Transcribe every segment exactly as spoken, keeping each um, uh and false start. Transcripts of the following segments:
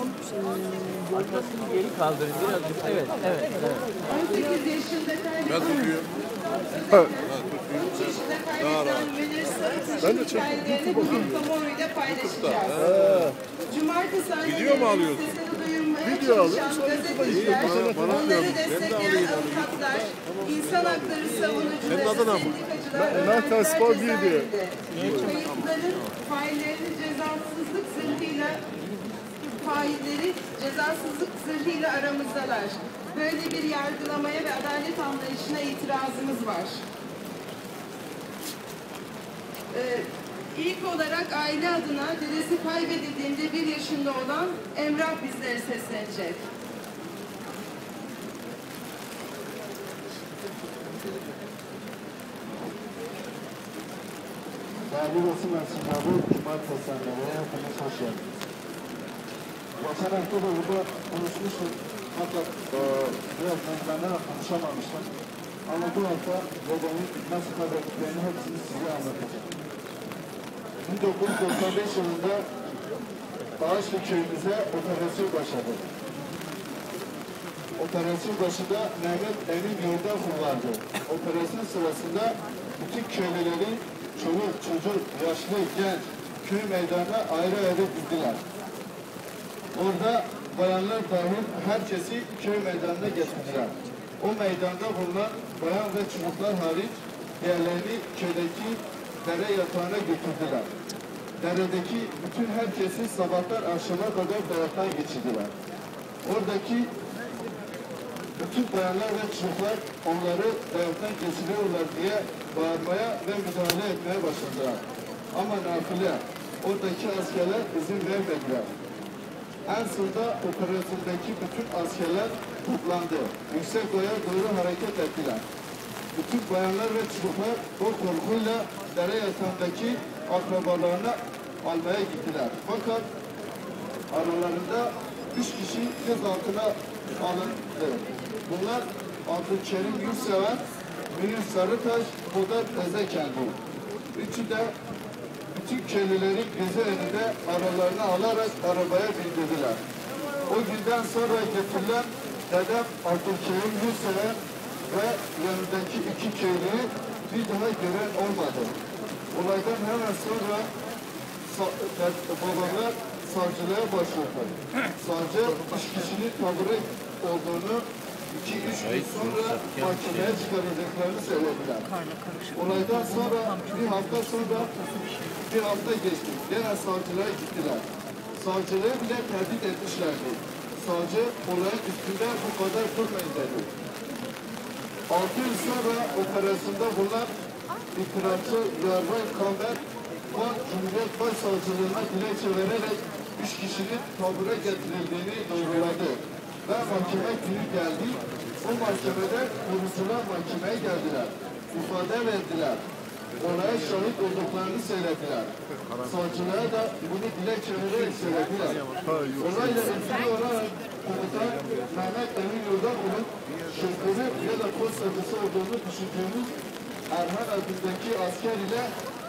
tam arkasını geri kaldır birazcık. Evet, evet, evet. on sekiz yaşındaki ben tutuyorum. Evet. Münir Sarıtaş'ın hikayelerini bugün kamuoyuyla paylaşacağız. Cumartesi ayı video mu alıyorsun? Video alıyoruz. Gazeteciler, onları destekleyen avukatlar, insan hakları savunucuları, sendikacılar, öğrenciler cezaevinde. Kayıpların failleri cezasızlık zırhıyla failleri cezasızlık zırhıyla aramızdalar. Böyle bir yargılamaya ve adalet anlayışına itirazımız var. Ee, ilk olarak aile adına dedesi kaybedildiğinde bir yaşında olan Emrah bizlere seslenecek. Değerli basın mensupları, cumartesi senelere hepiniz hoş geldiniz. Geçen hafta da burada konuşmuştum. Fakat e, biraz mekanlara konuşamamıştım. Ama bu hafta babamın nasıl kaybettiklerini hepsini size anlatacağım. bin dokuz yüz doksan beş yılında Bağışlı köyümüze operasyon başladı. Operasyon başında Mehmet Emin Yıldız kullandı. Operasyon sırasında bütün köylüleri çoluk, çocuk, yaşlı, genç köy meydanına ayrı ayrı dizdiler. Orada bayanlar dahil herkesi köy meydanına getirdiler. O meydanda bulunan bayan ve çocuklar hariç diğerlerini köydeki dere yatağına götürdüler. Deredeki bütün herkesi sabahlar akşama kadar bayraktan geçirdiler. Oradaki bütün bayanlar ve çocuklar onları bayraktan geçiriyorlar diye bağırmaya ve müdahale etmeye başladılar. Ama nafile, oradaki askerler izin vermediler. En sonunda operasyondaki bütün askerler toplandı. Yüksek Doğu'ya doğru hareket ettiler. Bütün bayanlar ve çocuklar o korkuyla dere yatağındaki akrabalarını almaya gittiler. Fakat aralarında üç kişi gözaltına alındı. Bunlar Abdülker'in Gülsev, Münir Sarıtaş, Buda Tezeker'di. Üçü de bütün köylüleri göze önünde aralarını alarak arabaya bindirdiler. O günden sonra getirilen dedem Abdülker'in Gülsev ve yanındaki iki köylüyü bir daha gören olmadı. Olaydan hemen sonra babalar savcılığa başvurdu. Savcı üç kişinin tabiri olduğunu iki üç gün sonra mahkemeye çıkaracaklarını söylediler. Olaydan sonra bir hafta sonra bir hafta geçti. Gene savcılığa gittiler. Savcılığı bile tehdit etmişlerdi. Savcı olayın üstünde bu kadar durmayın dedi. Altı yıl sonra operasyonda bunlar İtirafçı Gerber, Kamber ve Cumhuriyet Başsavcılığına dilekçe vererek üç kişinin tabura getirildiğini doğruladı. Ve mahkeme günü geldi. O mahkemede kurucular mahkemeye geldiler. İfade verdiler. Olaya şahit olduklarını söylediler. Savcılara da bunu dilekçe vererek söylediler. Olayla ilgili olarak komutan Mehmet Emin Yıldız'ın şoförü ya da post servisi olduğunu düşündüğümüz Erhan adındaki asker ile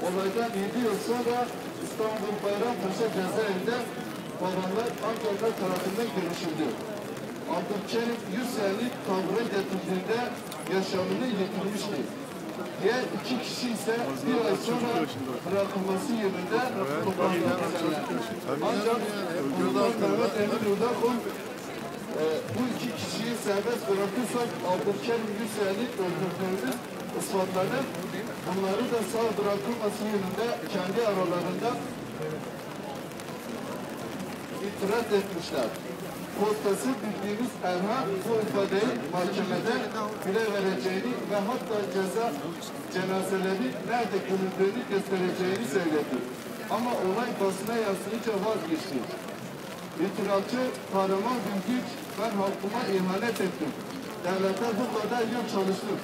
olaydan yedi yıl sonra İstanbul Bayrampaşa cezaevinde babanlar Ankara'da tarafından görüşüldü. Abdülkerim yüz elli tabura getirdiğinde yaşamını yitirmişti. Diğer iki kişi ise bir ay sonra bırakılması yerinde toplandılar. Ancak buradan Mehmet Emin Yıldakon e, bu iki kişiyi serbest bırakırsak Abdülkerim yüz elli öldürdüğümüz ispatları, bunları da sağ bırakılması yönünde kendi aralarında itiraz etmişler. Postası bildiğimiz Erhan bu ifadeyi mahkemede bile vereceğini ve hatta ceza cenazeleri nerede gömüldüğünü göstereceğini söyledi. Ama olay basına yansıyınca vazgeçti. İtirafçı kahraman bir güç, ben halkıma ihanet ettim. Devlete bu kadar yıl çalıştım.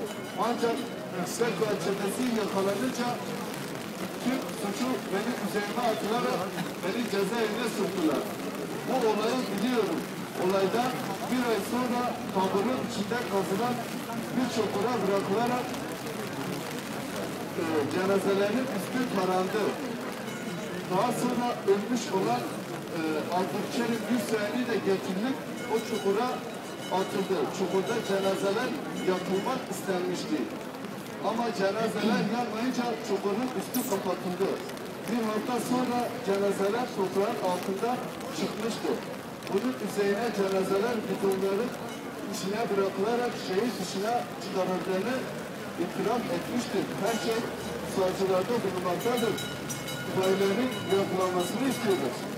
Ancak yüksek çetesi yakalanınca tüm suçu benim üzerime atılarak beni cezaevine soktular. Bu olayı biliyorum. Olaydan bir ay sonra taburun içinde kazılan bir çukura bırakılarak e, cenazelerin üstü tarandı. Daha sonra ölmüş olan e, Altın Kerem Gülsev'i de getirilip o çukura atıldı. Çukurda cenazeler yapılmak istenmişti. Ama cenazeler yanmayınca çukurun üstü kapatıldı. Bir hafta sonra cenazeler toprağın altında çıkmıştı. Bunun üzerine cenazeler bidonların içine bırakılarak şehir dışına çıkarıldığını itiraf etmiştir. Her şey savcılarda bulunmaktadır. Olayların yapılanmasını istiyoruz.